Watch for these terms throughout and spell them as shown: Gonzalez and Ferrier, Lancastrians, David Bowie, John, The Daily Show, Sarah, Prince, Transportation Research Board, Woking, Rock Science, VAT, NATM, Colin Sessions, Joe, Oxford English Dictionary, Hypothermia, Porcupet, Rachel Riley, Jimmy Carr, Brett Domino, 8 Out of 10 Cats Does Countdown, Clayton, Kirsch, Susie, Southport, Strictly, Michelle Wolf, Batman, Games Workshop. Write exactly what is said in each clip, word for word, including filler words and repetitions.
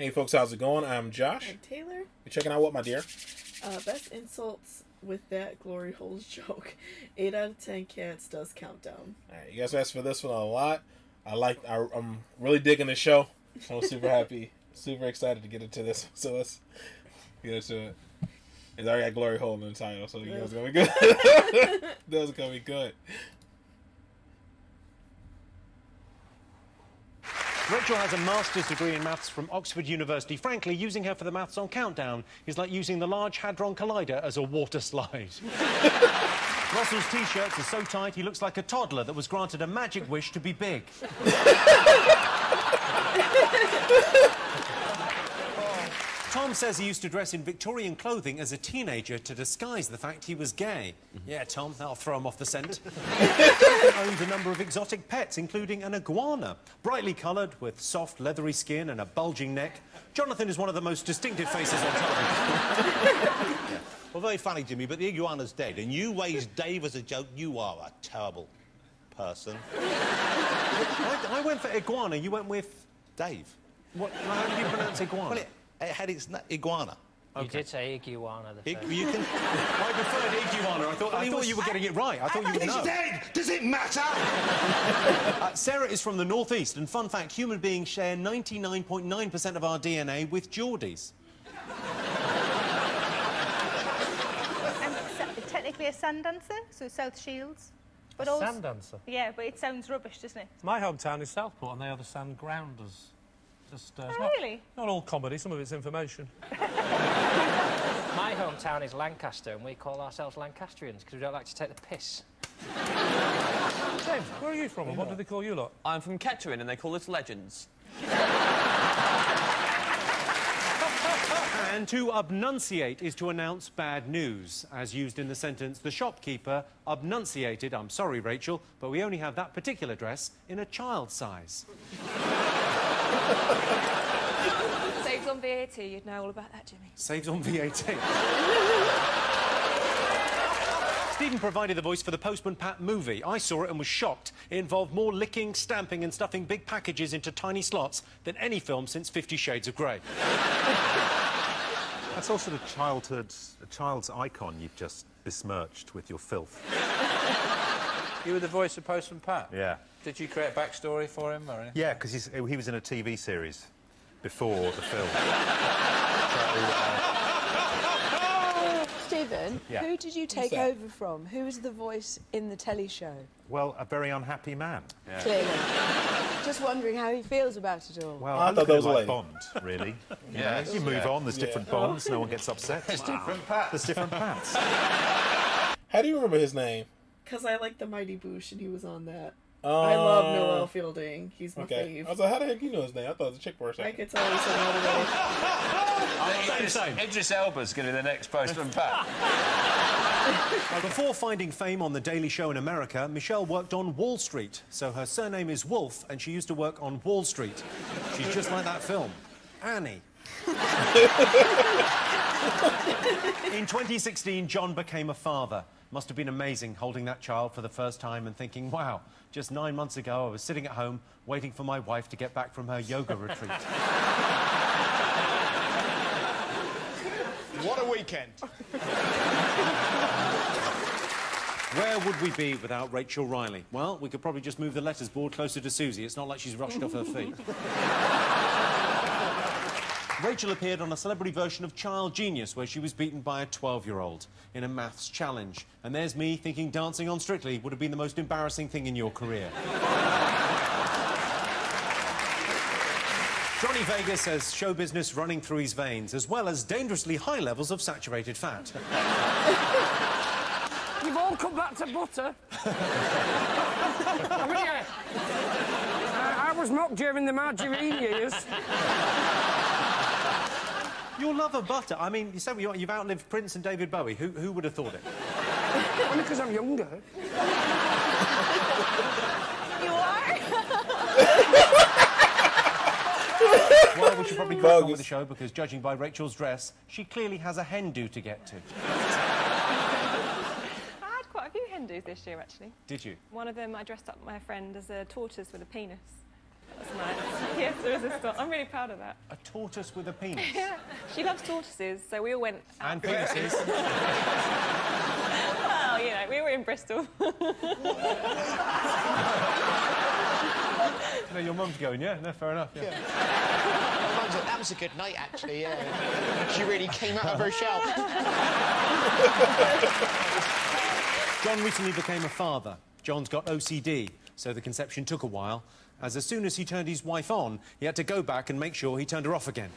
Hey folks, how's it going? I'm Josh. I'm Taylor. You're checking out what, my dear? Uh, best insults with that glory holes joke. eight out of ten Cats Does Countdown. Alright, you guys asked for this one a lot. I like, I, I'm really digging the show. I'm super happy, super excited to get into this. So let's get into it. It's already got glory hole in the title, so you guys gonna be good. That's gonna be good. Rachel has a master's degree in maths from Oxford University. Frankly, using her for the maths on Countdown is like using the Large Hadron Collider as a water slide. Russell's T-shirts are so tight, he looks like a toddler that was granted a magic wish to be big. Tom says he used to dress in Victorian clothing as a teenager to disguise the fact he was gay. Mm-hmm. Yeah, Tom, that'll throw him off the scent. Owned a number of exotic pets, including an iguana. Brightly coloured, with soft, leathery skin and a bulging neck, Jonathan is one of the most distinctive faces on television. Yeah. Well, very funny, Jimmy, but the iguana's dead, and you raised Dave as a joke. You are a terrible person. I, I went for iguana. You went with... Dave. What, how do you pronounce iguana? Well, it, It had its iguana. You okay. did say iguana. The first. I, you can... I preferred iguana. I thought, I I thought was... you were getting it right. I thought I you know. He's dead. Does it matter? uh, Sarah is from the northeast, and fun fact: human beings share ninety-nine point nine percent of our D N A with Geordies. And it's technically a sand dancer, so South Shields. But a also... sand dancer. Yeah, but it sounds rubbish, doesn't it? My hometown is Southport, and they are the sand grounders. Just, uh, oh, not, really? Not all comedy, some of it's information. My hometown is Lancaster, and we call ourselves Lancastrians because we don't like to take the piss. James, where are you from, and what do they call you lot? I'm from Kettering, and they call us legends. And to obnunciate is to announce bad news, as used in the sentence, the shopkeeper obnunciated, I'm sorry, Rachel, but we only have that particular dress in a child size. Saves on V A T, you'd know all about that, Jimmy. Saves on V A T. Stephen provided the voice for the Postman Pat movie. I saw it and was shocked. It involved more licking, stamping and stuffing big packages into tiny slots than any film since Fifty Shades of Grey. That's also the childhood, a child's icon you've just besmirched with your filth. You were the voice of Postman Pat? Yeah. Did you create a backstory for him or anything? Yeah, because he was in a T V series before the film. So, uh... Stephen, yeah. Who did you take over from? Who was the voice in the telly show? Well, a very unhappy man. Yeah. Clearly. Just wondering how he feels about it all. Well, I, I thought that was like Bond, really. Yeah. You move on, there's yeah. different oh. Bonds, no one gets upset. There's wow. different Pats. There's different Pats. How do you remember his name? Because I like the Mighty Boosh and he was on that. Uh, I love Noel Fielding. He's my okay. fave. I was like, how the heck you know his name? I thought it was a chick for a second. I could tell you so all the way. I'm saying Idris Elba's going to be the next Postman Pat. Before finding fame on The Daily Show in America, Michelle worked on Wall Street. So her surname is Wolf, and she used to work on Wall Street. She's just like that film, Annie. In twenty sixteen, John became a father. Must have been amazing holding that child for the first time and thinking, wow, just nine months ago I was sitting at home waiting for my wife to get back from her yoga retreat. What a weekend. Where would we be without Rachel Riley? Well, we could probably just move the letters board closer to Susie. It's not like she's rushed off her feet. Rachel appeared on a celebrity version of Child Genius, where she was beaten by a twelve-year-old in a maths challenge. And there's me thinking dancing on Strictly would have been the most embarrassing thing in your career. Johnny Vegas has show business running through his veins, as well as dangerously high levels of saturated fat. You've all come back to butter. I, mean, yeah. I, I was mocked during the margarine years. Your love of butter. I mean, you said you've outlived Prince and David Bowie. Who, who would have thought it? Only because I'm younger. You are? Well, we should probably crack on with the show because, judging by Rachel's dress, she clearly has a hen do to get to. I had quite a few hen do's this year, actually. Did you? One of them, I dressed up my friend as a tortoise with a penis. That's nice. Yes, there is a stork. I'm really proud of that. A tortoise with a penis. Yeah. She loves tortoises, so we all went... And penises. Well, you know, we were in Bristol. No, your mum's going, yeah? No, fair enough, yeah. yeah. My mum's like, that was a good night, actually, yeah. She really came out of her shell. John recently became a father. John's got O C D, so the conception took a while, as as soon as he turned his wife on, he had to go back and make sure he turned her off again.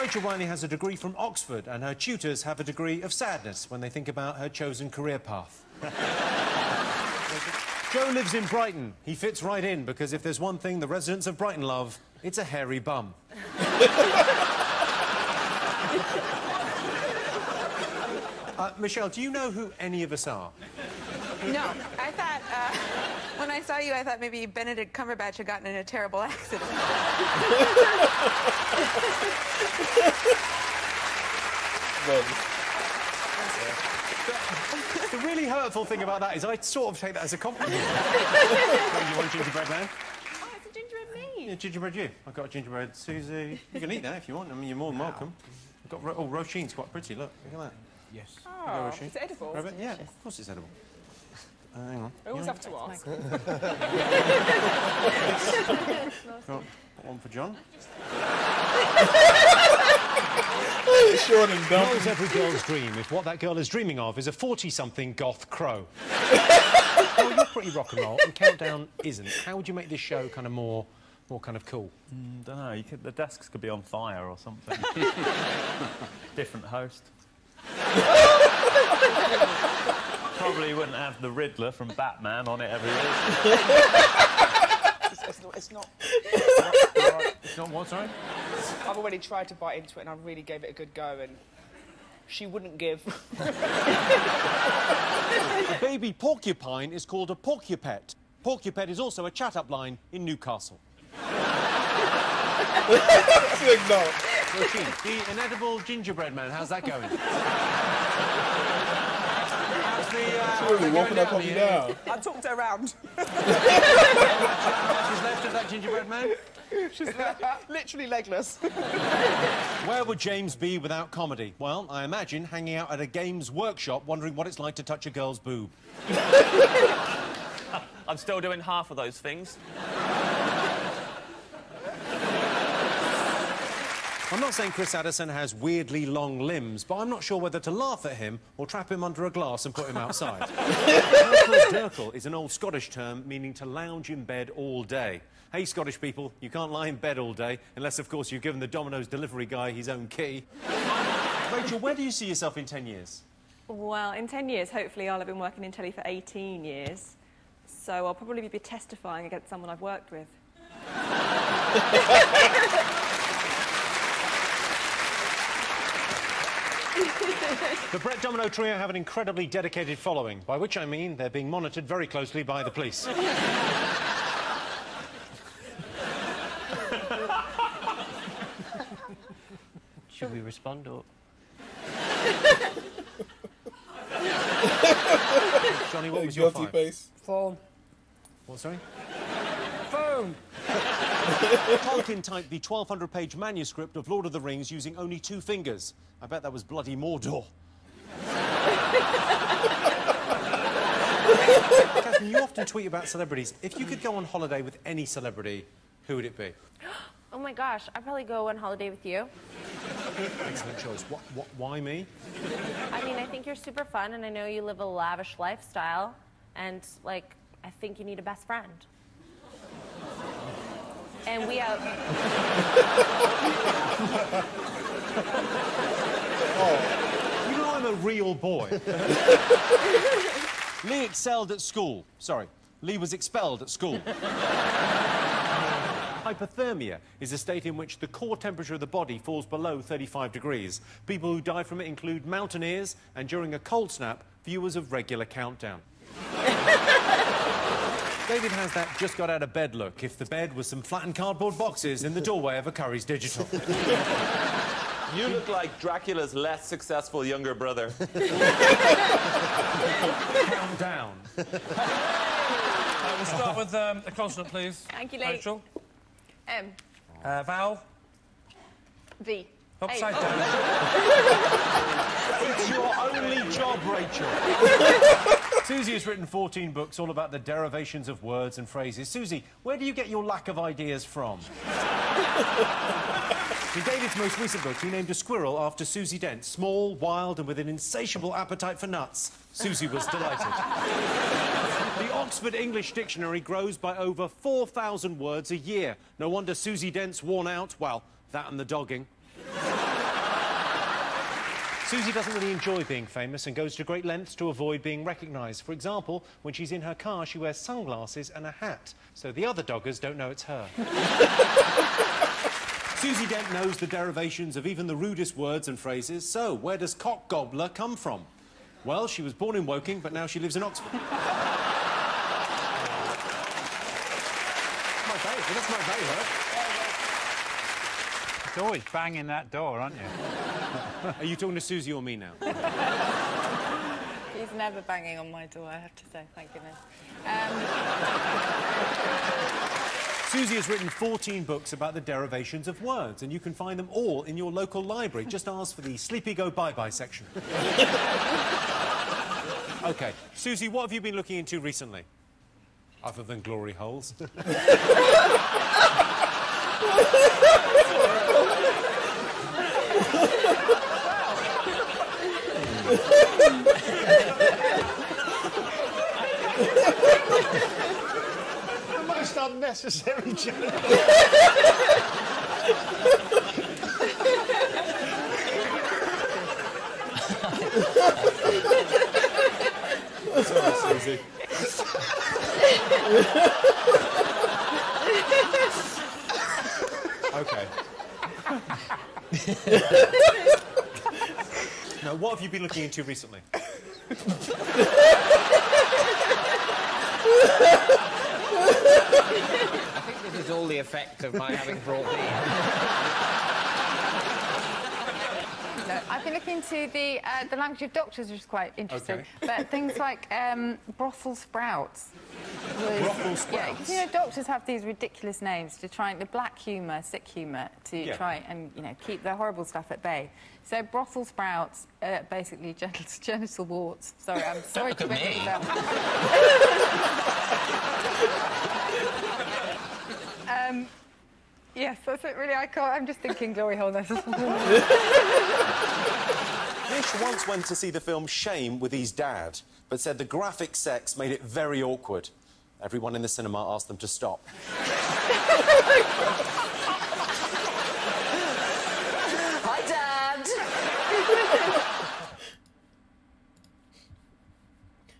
Rachel Riley has a degree from Oxford, and her tutors have a degree of sadness when they think about her chosen career path. Joe lives in Brighton. He fits right in, because if there's one thing the residents of Brighton love, it's a hairy bum. uh, Michelle, do you know who any of us are? No, I thought, uh, when I saw you, I thought maybe Benedict Cumberbatch had gotten in a terrible accident. The really hurtful thing about that is I sort of take that as a compliment. You want gingerbread man? Oh, it's a gingerbread me. Yeah, gingerbread you. I've got a gingerbread Susie. You can eat that if you want. I mean, you're more than welcome. I've got... Ro oh, Roisin's quite pretty. Look, look at that. Yes. Oh, is it edible? Rabbit? Yeah, of course it's edible. Uh, hang on. I always yeah. have to ask. Got one for John. Sean and Dom. What is every girl's dream if what that girl is dreaming of is a forty-something goth crow? Well, you're pretty rock and roll, and Countdown isn't. How would you make this show kind of more, more kind of cool? Mm, don't know. You could, the desks could be on fire or something. Different host. Probably wouldn't have the Riddler from Batman on it every week. it's, it's not... It's not, it's not, it's not, it's not what, sorry? I've already tried to bite into it and I really gave it a good go and... She wouldn't give. A baby porcupine is called a porcupet. Porcupet is also a chat-up line in Newcastle. Signal. The inedible gingerbread man, how's that going? Surely, walking up on you now. I talked her around. She's left of that gingerbread man? She's left, literally legless. Where would James be without comedy? Well, I imagine hanging out at a games workshop, wondering what it's like to touch a girl's boob. I'm still doing half of those things. I'm not saying Chris Addison has weirdly long limbs, but I'm not sure whether to laugh at him or trap him under a glass and put him outside. Dirkle is an old Scottish term meaning to lounge in bed all day. Hey, Scottish people, you can't lie in bed all day, unless, of course, you've given the Domino's delivery guy his own key. Rachel, where do you see yourself in ten years? Well, in ten years, hopefully, I'll have been working in telly for eighteen years, so I'll probably be testifying against someone I've worked with. The Brett Domino trio have an incredibly dedicated following, by which I mean they're being monitored very closely by the police. Should we respond or...? Johnny, what was your five? Face. Phone. What, sorry? Phone! Tolkien typed the twelve hundred page manuscript of Lord of the Rings using only two fingers. I bet that was bloody Mordor. Catherine, you often tweet about celebrities. If you could go on holiday with any celebrity, who would it be? Oh, my gosh. I'd probably go on holiday with you. Excellent choice. What, what, why me? I mean, I think you're super fun, and I know you live a lavish lifestyle. And, like, I think you need a best friend. And we out. Oh. You know I'm a real boy. Lee excelled at school. Sorry, Lee was expelled at school. Hypothermia is a state in which the core temperature of the body falls below thirty-five degrees. People who die from it include mountaineers and, during a cold snap, viewers of regular Countdown. David has that just-got-out-of-bed look if the bed was some flattened cardboard boxes in the doorway of a Curry's Digital. You look like Dracula's less successful younger brother. Countdown. We'll start with um, a consonant, please. Thank you, Lee. Rachel. M. Uh, vowel. V. Upside A. down. It's your only job, Rachel. Susie has written fourteen books all about the derivations of words and phrases. Susie, where do you get your lack of ideas from? In David's most recent book, he named a squirrel after Susie Dent, small, wild, and with an insatiable appetite for nuts. Susie was delighted. The Oxford English Dictionary grows by over four thousand words a year. No wonder Susie Dent's worn out. Well, that and the dogging. Susie doesn't really enjoy being famous and goes to great lengths to avoid being recognised. For example, when she's in her car, she wears sunglasses and a hat, so the other doggers don't know it's her. Susie Dent knows the derivations of even the rudest words and phrases, so where does cock gobbler come from? Well, she was born in Woking, but now she lives in Oxford. my baby, that's my baby. It's always banging that door, aren't you? Are you talking to Susie or me now? He's never banging on my door, I have to say, thank goodness. Um... Susie has written fourteen books about the derivations of words, and you can find them all in your local library. Just ask for the Sleepy Go Bye-Bye section. OK, Susie, what have you been looking into recently? Other than glory holes. The most unnecessary joke. Sorry, Susie. Okay. Now, what have you been looking into recently? I think this is all the effect of my having brought these. No, I've been looking into the, uh, the language of doctors, which is quite interesting. Okay. But things like um, brothel sprouts. Was, brothel sprouts? Yeah, because, you know, doctors have these ridiculous names to try and... the black humour, sick humour, to yeah. try and, you know, keep their horrible stuff at bay. So, brothel sprouts, uh, basically genital, genital warts. Sorry, I'm sorry to make it that. Um, yes, that's it, really, I can't... I'm just thinking glory hole. Mish once went to see the film Shame with his dad, but said the graphic sex made it very awkward. Everyone in the cinema asked them to stop.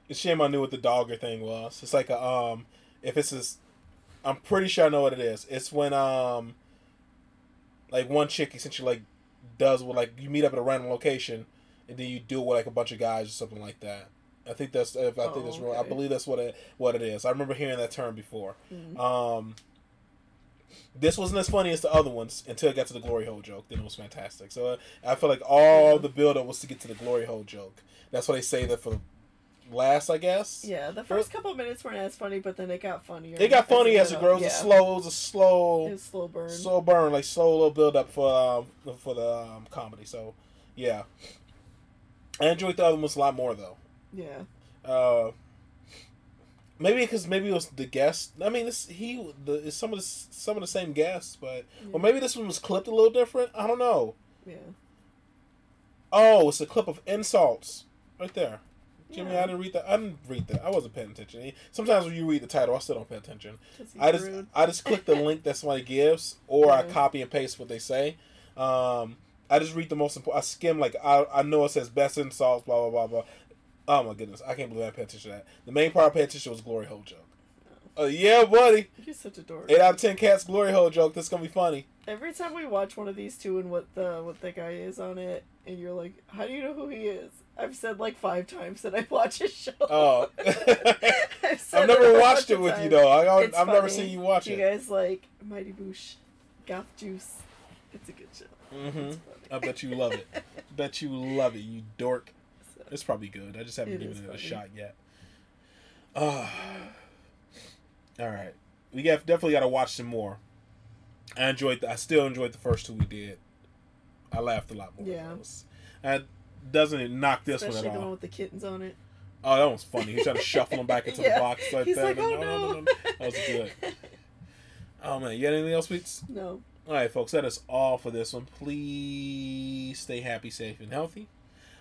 It's shame I knew what the dogger thing was. It's like a, um, if it's this, I'm pretty sure I know what it is. It's when, um, like one chick essentially like does what, like you meet up at a random location and then you do it with like a bunch of guys or something like that. I think that's, I think oh, that's real. Okay. I believe that's what it, what it is. I remember hearing that term before. Mm-hmm. Um, this wasn't as funny as the other ones until it got to the glory hole joke. Then it was fantastic. So uh, I feel like all the build up was to get to the glory hole joke. That's why they say that for last, I guess. Yeah, the first couple of minutes weren't as funny, but then it got funnier. It got funny as it grows. Yeah. It was a slow, it was a slow, it was a slow burn, slow burn, like slow little build up for um, for the um, comedy. So, yeah, I enjoyed the other ones a lot more though. Yeah. Uh, maybe because maybe it was the guest. I mean, this he the some of the some of the same guests, but yeah. Or maybe this one was clipped a little different. I don't know. Yeah. Oh, it's a clip of insults right there. Jimmy, yeah. I didn't read that. I didn't read that. I wasn't paying attention. Sometimes when you read the title, I still don't pay attention. I just, rude. I just click the link that somebody gives, or yeah. I copy and paste what they say. Um, I just read the most important. I skim like I, I know it says best insults, blah blah blah blah. Oh my goodness, I can't believe I paid attention to that. The main part I paid attention to was glory hole joke. Oh uh, yeah, buddy. You're such a dork. Eight out of ten cats glory hole joke. This is gonna be funny. Every time we watch one of these two and what the what the guy is on it, and you're like, how do you know who he is? I've said like five times that I watch his show. Oh, I've, I've never watched it with time. You though. I, I, I've funny. never seen you watch you it. You guys like Mighty Boosh, Goth Juice. It's a good show. Mm-hmm. I bet you love it. Bet you love it, you dork. So, it's probably good. I just haven't it given it funny. a shot yet. Ah. Uh, All right, we have definitely got to watch some more. I enjoyed. The, I still enjoyed the first two we did. I laughed a lot more. Yeah. I doesn't it knock this Especially one at all? Especially the one with the kittens on it. Oh, that one's funny. He tried to shuffle them back into yeah. the box like He's that. Like, oh, no, no. No, no, no. That was good. Oh man, you got anything else, Sweets? No. All right, folks, that is all for this one. Please stay happy, safe, and healthy.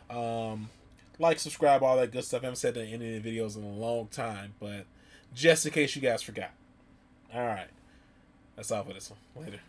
Um, like, subscribe, all that good stuff. I haven't said that in any of the videos in a long time, but just in case you guys forgot. All right, that's all for this one. Later.